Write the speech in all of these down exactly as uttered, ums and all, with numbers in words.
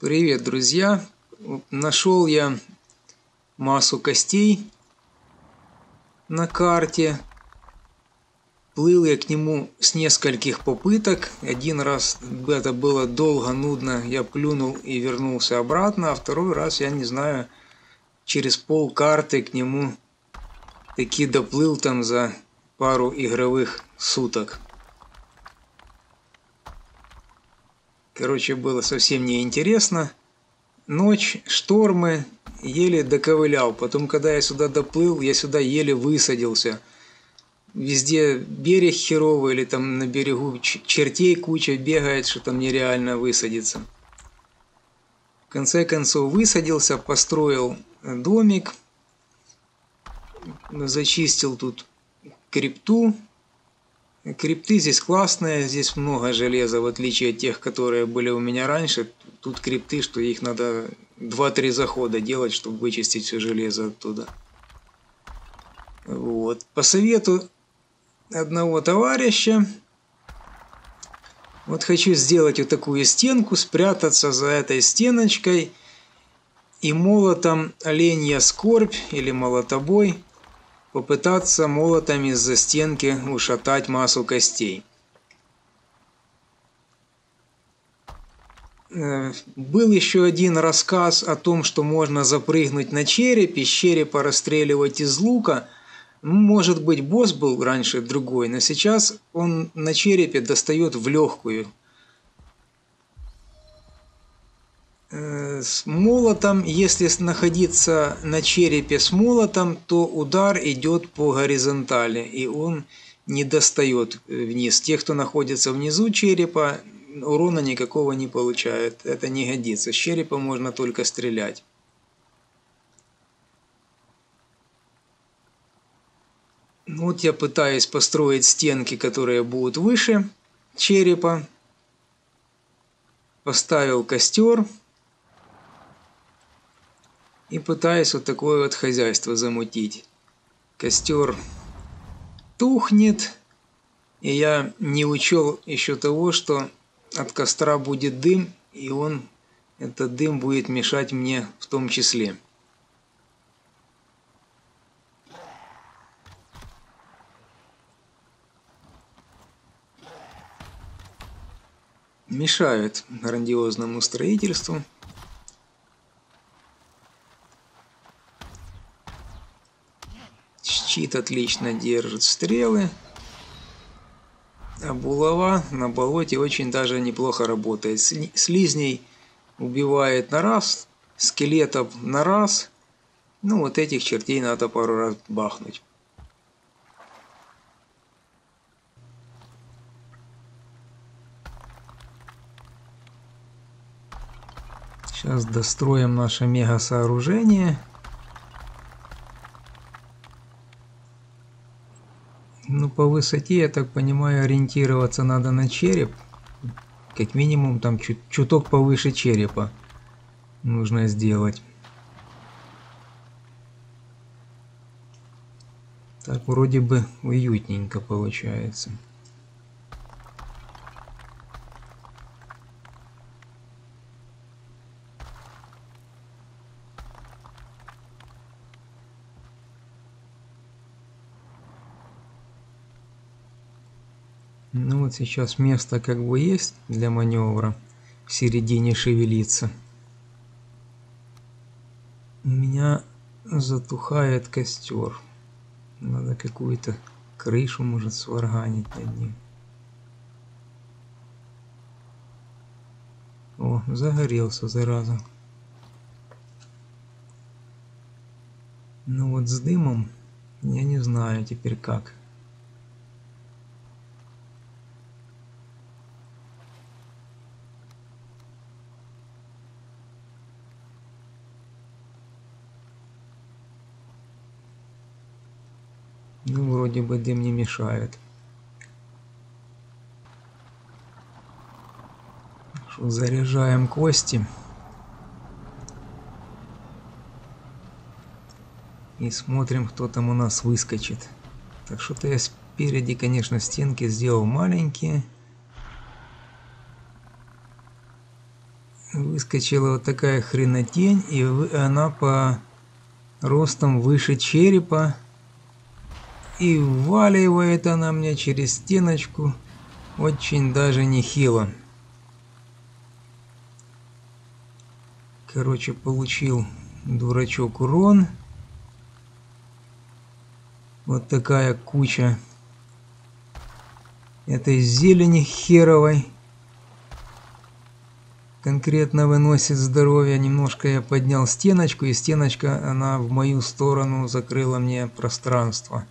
Привет, друзья! Нашел я массу костей на карте. Плыл я к нему с нескольких попыток. Один раз это было долго, нудно, я плюнул и вернулся обратно, а второй раз, я не знаю, через пол карты к нему таки доплыл там за пару игровых суток. Короче, было совсем неинтересно. Ночь, штормы, еле доковылял. Потом, когда я сюда доплыл, я сюда еле высадился. Везде берег херовый, или там на берегу чертей куча бегает, что там нереально высадиться. В конце концов высадился, построил домик, зачистил тут крипту. Крипты здесь классные, здесь много железа, в отличие от тех, которые были у меня раньше. Тут крипты, что их надо два-три захода делать, чтобы вычистить все железо оттуда. Вот. По совету одного товарища, вот хочу сделать вот такую стенку, спрятаться за этой стеночкой и молотом оленья скорбь или молотобой попытаться молотом из-за стенки ушатать массу костей. Был еще один рассказ о том, что можно запрыгнуть на череп, из черепа расстреливать из лука. Может быть, босс был раньше другой, но сейчас он на черепе достает в легкую. С молотом, если находиться на черепе с молотом, то удар идет по горизонтали, и он не достает вниз. Те, кто находится внизу черепа, урона никакого не получают. Это не годится. С черепа можно только стрелять. Вот я пытаюсь построить стенки, которые будут выше черепа. Поставил костер. И пытаюсь вот такое вот хозяйство замутить. Костер тухнет. И я не учел еще того, что от костра будет дым. И он, этот дым будет мешать мне в том числе. Мешают грандиозному строительству. Щит отлично держит стрелы, а булава на болоте очень даже неплохо работает. Слизней убивает на раз, скелетов на раз. Ну вот этих чертей надо пару раз бахнуть. Сейчас достроим наше мега сооружение. Ну, по высоте, я так понимаю, ориентироваться надо на череп. Как минимум, там чуть, чуток повыше черепа нужно сделать. Так, вроде бы уютненько получается. Ну вот сейчас место как бы есть для маневра, в середине шевелиться. У меня затухает костер. Надо какую-то крышу, может, сварганить над ним. О, загорелся, зараза. Ну вот с дымом я не знаю теперь как. Ну, вроде бы дым не мешает. Хорошо, заряжаем кости. И смотрим, кто там у нас выскочит. Так, что-то я спереди, конечно, стенки сделал маленькие. выскочила вот такая хренотень, и она по ростам выше черепа. И вваливает она мне через стеночку очень даже нехило. Короче, получил дурачок урон. Вот такая куча этой зелени херовой конкретно выносит здоровье. Немножко я поднял стеночку, и стеночка, она в мою сторону закрыла мне пространство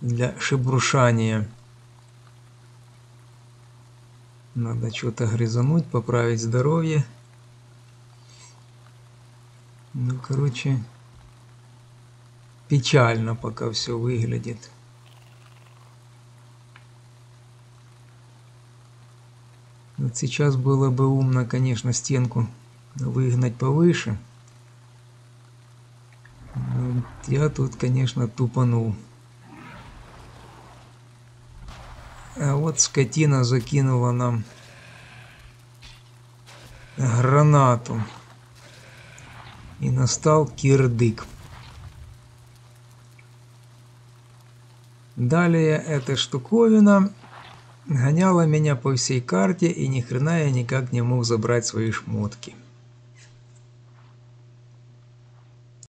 для шебрушания. Надо что-то грызануть, поправить здоровье. Ну, короче, печально пока все выглядит. Вот сейчас было бы умно, конечно, стенку выгнать повыше. Но я тут, конечно, тупанул. А вот скотина закинула нам гранату. И настал кирдык. Далее эта штуковина гоняла меня по всей карте, и ни хрена я никак не мог забрать свои шмотки.